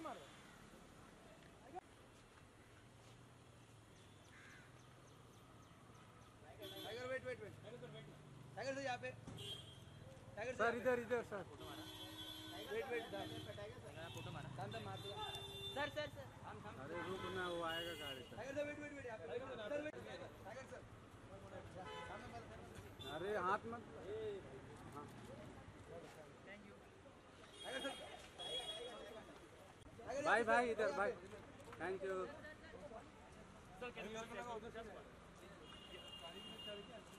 tiger wait tiger sir यहाँ पे tiger sir इधर सर वेट टाइगर फोटो मारा सर सर सर अरे रुक ना वो आएगा गाड़ी टाइगर सर वेट यहाँ पे टाइगर सर अरे हाथ मत थैंक यू टाइगर सर भाई इधर भाई थैंक यू सर